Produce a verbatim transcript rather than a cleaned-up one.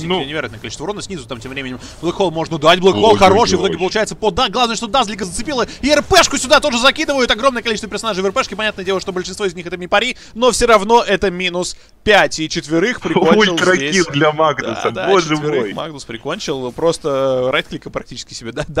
Ну. Невероятное количество урона снизу, там тем временем Блэкхол можно дать. Блэкхол хороший, в итоге получается под... Да, главное, что Дазлика зацепила, и РПшку сюда тоже закидывают. Огромное количество персонажей в РПшке. Понятное дело, что большинство из них это мипари, но все равно это минус пять. И четверых прикончил здесь. Ультракил для Магнуса, да, да, боже мой. Магнус прикончил, просто райтлика практически себе, да, да.